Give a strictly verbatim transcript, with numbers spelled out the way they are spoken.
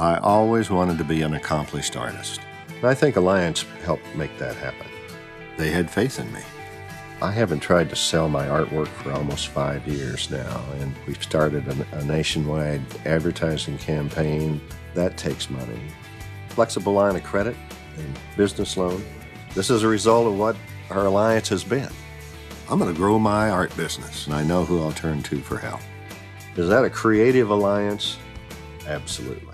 I always wanted to be an accomplished artist. And I think Alliance helped make that happen. They had faith in me. I haven't tried to sell my artwork for almost five years now, and we've started a, a nationwide advertising campaign. That takes money. Flexible line of credit and business loan. This is a result of what our Alliance has been. I'm going to grow my art business, and I know who I'll turn to for help. Is that a creative alliance? Absolutely.